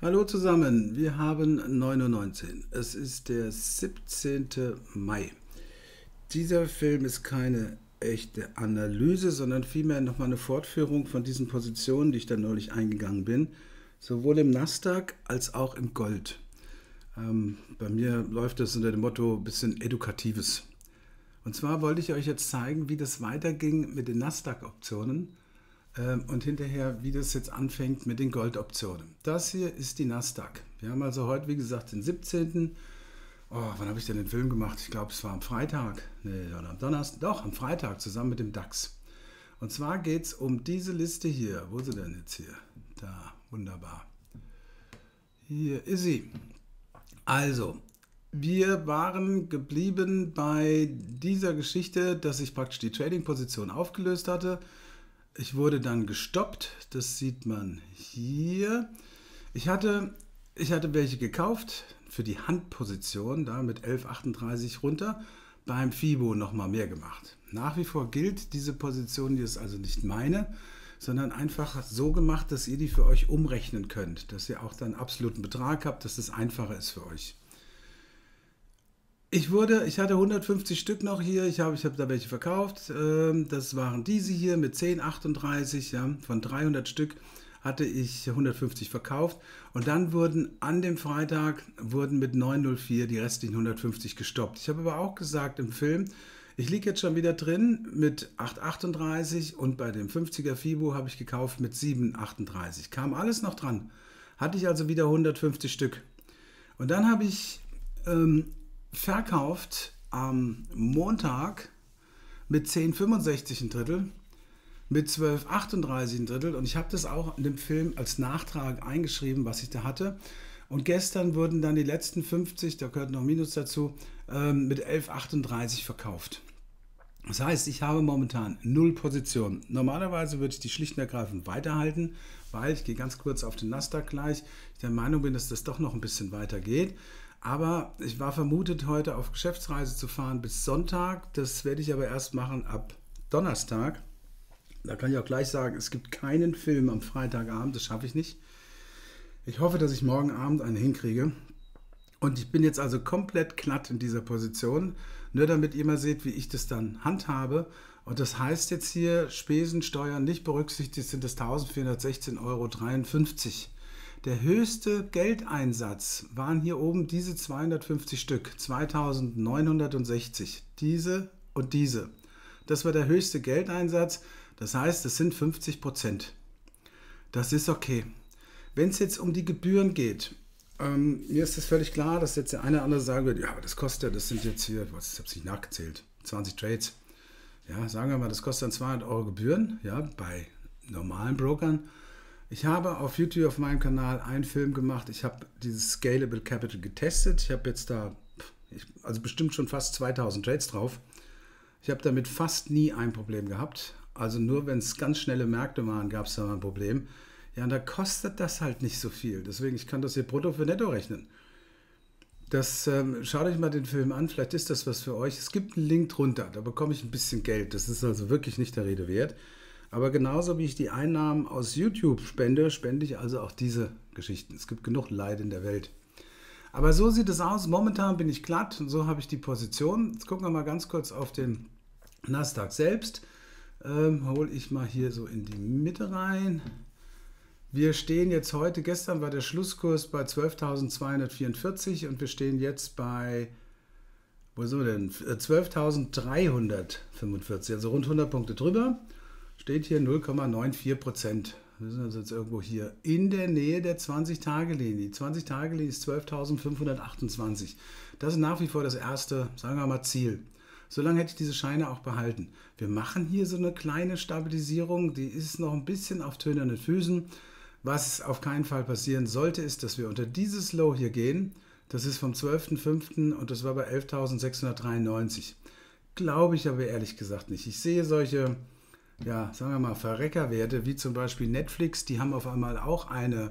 Hallo zusammen, wir haben 9.19 Uhr. Es ist der 17. Mai. Dieser Film ist keine echte Analyse, sondern vielmehr nochmal eine Fortführung von diesen Positionen, die ich dann neulich eingegangen bin, sowohl im Nasdaq als auch im Gold. Bei mir läuft das unter dem Motto ein bisschen Edukatives. Und zwar wollte ich euch jetzt zeigen, wie das weiterging mit den Nasdaq-Optionen. Und hinterher, wie das jetzt anfängt mit den Goldoptionen. Das hier ist die Nasdaq. Wir haben also heute, wie gesagt, den 17. Wann habe ich denn den Film gemacht? Ich glaube, es war am Freitag. Nee, oder am Donnerstag. Doch, am Freitag, zusammen mit dem DAX. Und zwar geht es um diese Liste hier. Wo ist sie denn jetzt hier? Da, wunderbar. Hier ist sie. Also, wir waren geblieben bei dieser Geschichte, dass ich praktisch die Trading-Position aufgelöst hatte. Ich wurde dann gestoppt, das sieht man hier. Ich hatte welche gekauft für die Handposition, da mit 11,38 runter, beim FIBO nochmal mehr gemacht. Nach wie vor gilt diese Position, die ist also nicht meine, sondern einfach so gemacht, dass ihr die für euch umrechnen könnt, dass ihr auch dann einen absoluten Betrag habt, dass das einfacher ist für euch. Ich hatte 150 Stück noch hier, ich habe da welche verkauft, das waren diese hier mit 10,38, ja, von 300 Stück hatte ich 150 verkauft und dann wurden an dem Freitag mit 9,04 die restlichen 150 gestoppt. Ich habe aber auch gesagt im Film, ich liege jetzt schon wieder drin mit 8,38 und bei dem 50er FIBO habe ich gekauft mit 7,38, kam alles noch dran, hatte ich also wieder 150 Stück und dann habe ich verkauft am Montag mit 10,65 ein Drittel, mit 12,38 ein Drittel und ich habe das auch in dem Film als Nachtrag eingeschrieben, was ich da hatte. Und gestern wurden dann die letzten 50, da gehört noch Minus dazu, mit 11,38 verkauft. Das heißt, ich habe momentan 0 Positionen. Normalerweise würde ich die schlicht und ergreifend weiterhalten, weil ich gehe ganz kurz auf den Nasdaq gleich. Ich der Meinung bin, dass das doch noch ein bisschen weiter geht. Aber ich war vermutet, heute auf Geschäftsreise zu fahren bis Sonntag. Das werde ich aber erst machen ab Donnerstag. Da kann ich auch gleich sagen, es gibt keinen Film am Freitagabend. Das schaffe ich nicht. Ich hoffe, dass ich morgen Abend einen hinkriege. Und ich bin jetzt also komplett glatt in dieser Position. Nur damit ihr mal seht, wie ich das dann handhabe. Und das heißt jetzt hier, Spesensteuern nicht berücksichtigt, sind das 1.416,53 Euro. Der höchste Geldeinsatz waren hier oben diese 250 Stück, 2.960, diese und diese. Das war der höchste Geldeinsatz, das heißt, es sind 50%. Das ist okay. Wenn es jetzt um die Gebühren geht, mir ist es völlig klar, dass jetzt der eine oder andere sagen wird, ja, aber das kostet ja, das sind jetzt hier, was, ich habe es nicht nachgezählt, 20 Trades. Ja, sagen wir mal, das kostet dann 200 Euro Gebühren, ja, bei normalen Brokern. Ich habe auf YouTube auf meinem Kanal einen Film gemacht. Ich habe dieses Scalable Capital getestet. Ich habe jetzt da, also bestimmt schon fast 2000 Trades drauf. Ich habe damit fast nie ein Problem gehabt. Also nur wenn es ganz schnelle Märkte waren, gab es da mal ein Problem. Ja, und da kostet das halt nicht so viel. Deswegen, ich kann das hier brutto für netto rechnen. Schaut euch mal den Film an. Vielleicht ist das was für euch. Es gibt einen Link drunter. Da bekomme ich ein bisschen Geld. Das ist also wirklich nicht der Rede wert. Aber genauso wie ich die Einnahmen aus YouTube spende, spende ich also auch diese Geschichten. Es gibt genug Leid in der Welt. Aber so sieht es aus. Momentan bin ich glatt und so habe ich die Position. Jetzt gucken wir mal ganz kurz auf den Nasdaq selbst. Hole ich mal hier so in die Mitte rein. Wir stehen jetzt heute, gestern war der Schlusskurs bei 12.244 und wir stehen jetzt bei, wo sind wir denn? 12.345, also rund 100 Punkte drüber. Steht hier 0,94%. Wir sind also jetzt irgendwo hier in der Nähe der 20-Tage-Linie. Die 20-Tage-Linie ist 12.528. Das ist nach wie vor das erste, sagen wir mal, Ziel. So lange hätte ich diese Scheine auch behalten. Wir machen hier so eine kleine Stabilisierung. Die ist noch ein bisschen auf tönernen Füßen. Was auf keinen Fall passieren sollte, ist, dass wir unter dieses Low hier gehen. Das ist vom 12.05. und das war bei 11.693. Glaube ich aber ehrlich gesagt nicht. Ich sehe solche... ja, sagen wir mal, Verreckerwerte, wie zum Beispiel Netflix, die haben auf einmal auch eine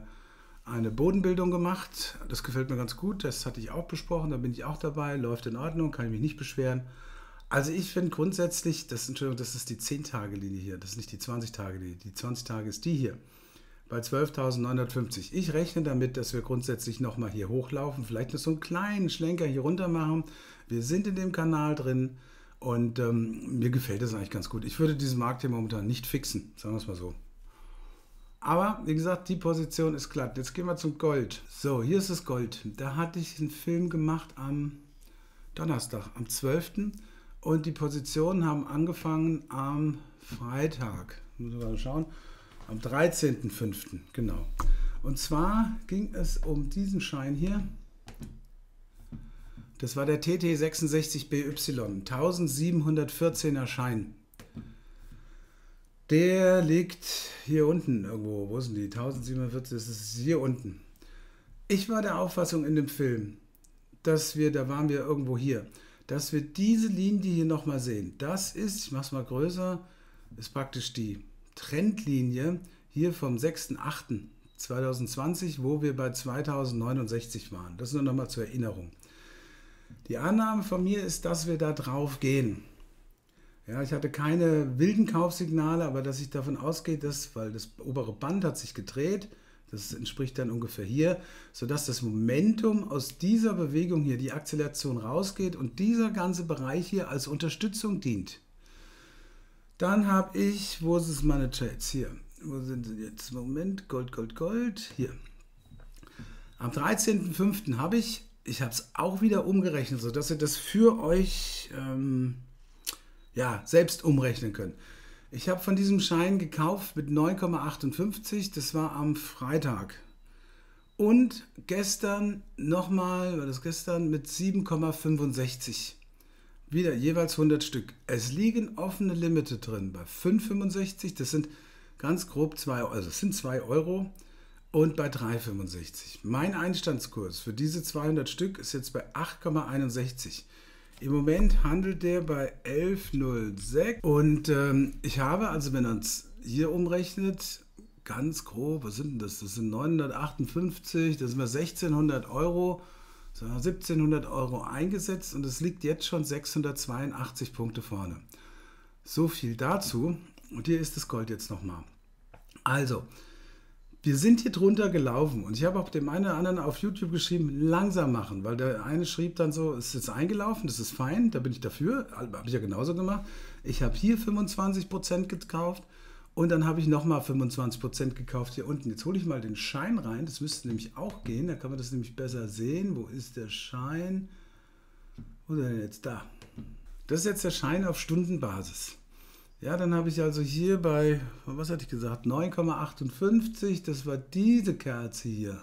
Bodenbildung gemacht. Das gefällt mir ganz gut, das hatte ich auch besprochen, da bin ich auch dabei, läuft in Ordnung, kann ich mich nicht beschweren. Also ich finde grundsätzlich, das ist die 10-Tage-Linie hier, das ist nicht die 20-Tage-Linie, die 20 Tage ist die hier. bei 12.950. Ich rechne damit, dass wir grundsätzlich nochmal hier hochlaufen, vielleicht noch so einen kleinen Schlenker hier runter machen. Wir sind in dem Kanal drin und mir gefällt das eigentlich ganz gut. Ich würde diesen Markt hier momentan nicht fixen, sagen wir es mal so. Aber wie gesagt, die Position ist glatt. Jetzt gehen wir zum Gold. So, hier ist das Gold. Da hatte ich einen Film gemacht am Donnerstag, am 12. Und die Positionen haben angefangen am Freitag. Muss ich mal schauen. Am 13.05. Genau. Und zwar ging es um diesen Schein hier. Das war der TT66BY. 1714er Schein. Der liegt hier unten irgendwo. Wo sind die? 1740, das ist hier unten. Ich war der Auffassung in dem Film, dass wir, da waren wir irgendwo hier, dass wir diese Linie hier nochmal sehen. Das ist, ich mache es mal größer, ist praktisch die Trendlinie hier vom 6.8.2020, wo wir bei 2069 waren. Das nur nochmal zur Erinnerung. Die Annahme von mir ist, dass wir da drauf gehen. Ja, ich hatte keine wilden Kaufsignale, aber dass ich davon ausgehe, dass, weil das obere Band hat sich gedreht, das entspricht dann ungefähr hier, sodass das Momentum aus dieser Bewegung hier, die Akzeleration rausgeht und dieser ganze Bereich hier als Unterstützung dient. Dann habe ich, wo ist es meine Trades hier? Wo sind sie jetzt? Moment, Gold, hier. Am 13.05. habe ich, habe es auch wieder umgerechnet, sodass ihr das für euch... ja, selbst umrechnen können. Ich habe von diesem Schein gekauft mit 9,58, das war am Freitag. Und gestern nochmal, war das gestern, mit 7,65. Wieder jeweils 100 Stück. Es liegen offene Limite drin bei 5,65, das sind ganz grob 2 Euro, also das sind 2 Euro und bei 3,65. Mein Einstandskurs für diese 200 Stück ist jetzt bei 8,61. Im Moment handelt der bei 11,06 und ich habe, also wenn man es hier umrechnet, ganz grob, was sind denn das? Das sind 958, das sind wir 1600 Euro, 1700 Euro eingesetzt und es liegt jetzt schon 682 Punkte vorne. So viel dazu und hier ist das Gold jetzt nochmal. Also, wir sind hier drunter gelaufen und ich habe auch dem einen oder anderen auf YouTube geschrieben, langsam machen, weil der eine schrieb dann so, es ist jetzt eingelaufen, das ist fein, da bin ich dafür, habe ich ja genauso gemacht. Ich habe hier 25% gekauft und dann habe ich nochmal 25% gekauft hier unten. Jetzt hole ich mal den Schein rein, das müsste nämlich auch gehen, da kann man das nämlich besser sehen. Wo ist der Schein? Wo ist er denn jetzt? Da. Das ist jetzt der Schein auf Stundenbasis. Ja, dann habe ich also hier bei, was hatte ich gesagt, 9,58, das war diese Kerze hier,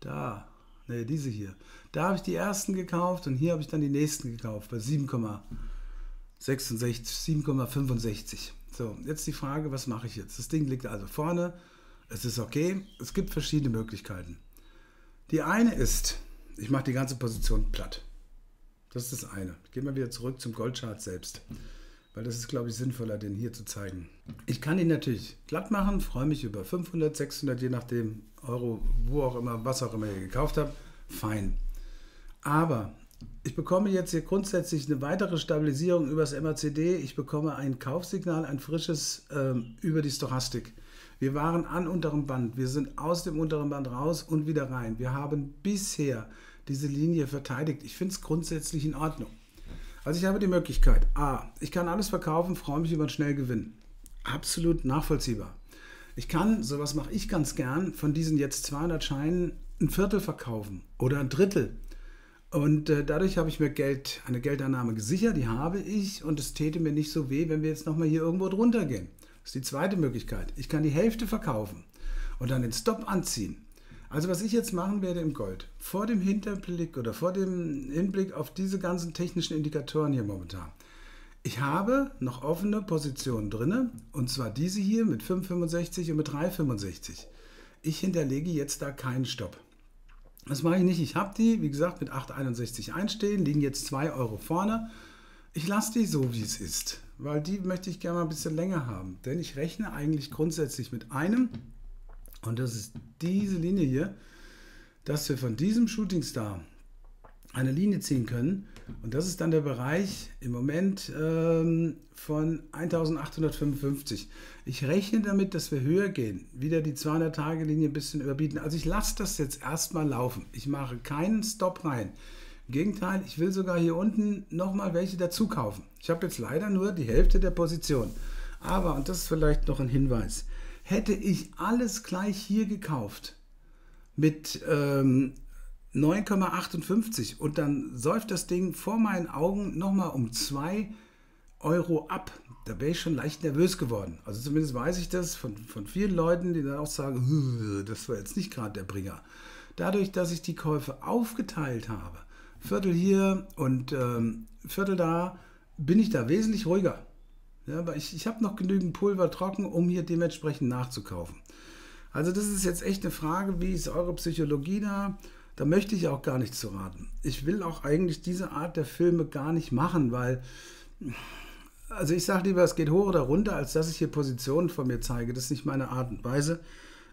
da, ne, diese hier. Da habe ich die ersten gekauft und hier habe ich dann die nächsten gekauft, bei 7,65. So, jetzt die Frage, was mache ich jetzt? Das Ding liegt also vorne, es ist okay, es gibt verschiedene Möglichkeiten. Die eine ist, ich mache die ganze Position platt. Das ist das eine. Gehen wir wieder zurück zum Goldchart selbst. Weil das ist, glaube ich, sinnvoller, den hier zu zeigen. Ich kann ihn natürlich glatt machen, freue mich über 500, 600, je nachdem, Euro, wo auch immer, was auch immer ihr gekauft habt, fein. Aber ich bekomme jetzt hier grundsätzlich eine weitere Stabilisierung über das MACD. Ich bekomme ein Kaufsignal, ein frisches über die Stochastik. Wir waren an unterem Band, wir sind aus dem unteren Band raus und wieder rein. Wir haben bisher diese Linie verteidigt. Ich finde es grundsätzlich in Ordnung. Also ich habe die Möglichkeit, A, ich kann alles verkaufen, freue mich über einen Schnellgewinn. Absolut nachvollziehbar. Ich kann, sowas mache ich ganz gern, von diesen jetzt 200 Scheinen ein Viertel verkaufen oder ein Drittel. Und dadurch habe ich mir Geld, eine Geldeinnahme gesichert, die habe ich und es täte mir nicht so weh, wenn wir jetzt nochmal hier irgendwo drunter gehen. Das ist die zweite Möglichkeit. Ich kann die Hälfte verkaufen und dann den Stop anziehen. Also was ich jetzt machen werde im Gold, vor dem Hinterblick oder vor dem Hinblick auf diese ganzen technischen Indikatoren hier momentan. Ich habe noch offene Positionen drin und zwar diese hier mit 5,65 und mit 3,65. Ich hinterlege jetzt da keinen Stopp. Das mache ich nicht. Ich habe die, wie gesagt, mit 8,61 einstehen, liegen jetzt 2 Euro vorne. Ich lasse die so, wie es ist, weil die möchte ich gerne mal ein bisschen länger haben. Denn ich rechne eigentlich grundsätzlich mit einem... Und das ist diese Linie hier, dass wir von diesem Shootingstar eine Linie ziehen können. Und das ist dann der Bereich im Moment von 1855. Ich rechne damit, dass wir höher gehen, wieder die 200-Tage-Linie ein bisschen überbieten. Also ich lasse das jetzt erstmal laufen. Ich mache keinen Stop rein. Im Gegenteil, ich will sogar hier unten nochmal welche dazu kaufen. Ich habe jetzt leider nur die Hälfte der Position. Aber, und das ist vielleicht noch ein Hinweis, hätte ich alles gleich hier gekauft mit 9,58 und dann säuft das Ding vor meinen Augen nochmal um 2 € ab. Da wäre ich schon leicht nervös geworden. Also zumindest weiß ich das von vielen Leuten, die dann auch sagen, das war jetzt nicht gerade der Bringer. Dadurch, dass ich die Käufe aufgeteilt habe, Viertel hier und Viertel da, bin ich da wesentlich ruhiger. Ja, aber ich habe noch genügend Pulver trocken, um hier dementsprechend nachzukaufen. Also das ist jetzt echt eine Frage, wie ist eure Psychologie da? Da möchte ich auch gar nichts zu raten. Ich will auch eigentlich diese Art der Filme gar nicht machen, weil, also ich sage lieber, es geht hoch oder runter, als dass ich hier Positionen von mir zeige. Das ist nicht meine Art und Weise.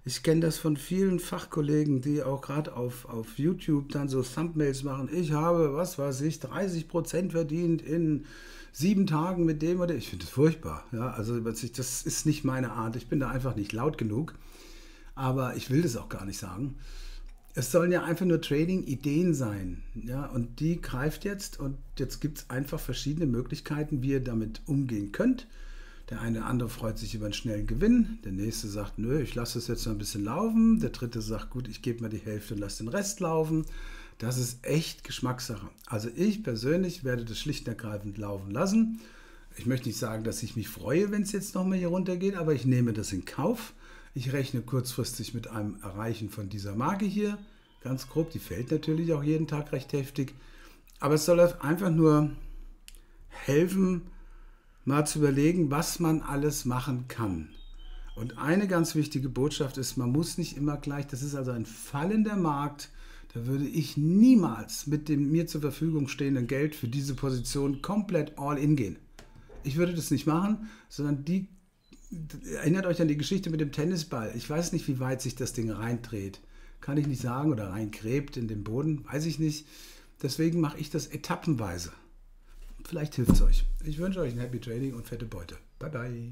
Ich kenne das von vielen Fachkollegen, die auch gerade auf YouTube dann so Thumbnails machen. Ich habe, was weiß ich, 30% verdient in 7 Tagen mit dem oder... Ich finde das furchtbar. Ja, also das ist nicht meine Art. Ich bin da einfach nicht laut genug. Aber ich will das auch gar nicht sagen. Es sollen ja einfach nur Trading-Ideen sein. Ja, und die greift jetzt. Und jetzt gibt es einfach verschiedene Möglichkeiten, wie ihr damit umgehen könnt. Der eine oder andere freut sich über einen schnellen Gewinn. Der nächste sagt, nö, ich lasse das jetzt noch ein bisschen laufen. Der dritte sagt, gut, ich gebe mal die Hälfte und lasse den Rest laufen. Das ist echt Geschmackssache. Also ich persönlich werde das schlicht und ergreifend laufen lassen. Ich möchte nicht sagen, dass ich mich freue, wenn es jetzt nochmal hier runter geht, aber ich nehme das in Kauf. Ich rechne kurzfristig mit einem Erreichen von dieser Marke hier, ganz grob. Die fällt natürlich auch jeden Tag recht heftig. Aber es soll einfach nur helfen, mal zu überlegen, was man alles machen kann. Und eine ganz wichtige Botschaft ist, man muss nicht immer gleich, das ist also ein fallender Markt, da würde ich niemals mit dem mir zur Verfügung stehenden Geld für diese Position komplett all in gehen. Ich würde das nicht machen, sondern die erinnert euch an die Geschichte mit dem Tennisball. Ich weiß nicht, wie weit sich das Ding reindreht. Kann ich nicht sagen. Oder reingräbt in den Boden. Weiß ich nicht. Deswegen mache ich das etappenweise. Vielleicht hilft es euch. Ich wünsche euch ein Happy Trading und fette Beute. Bye, bye.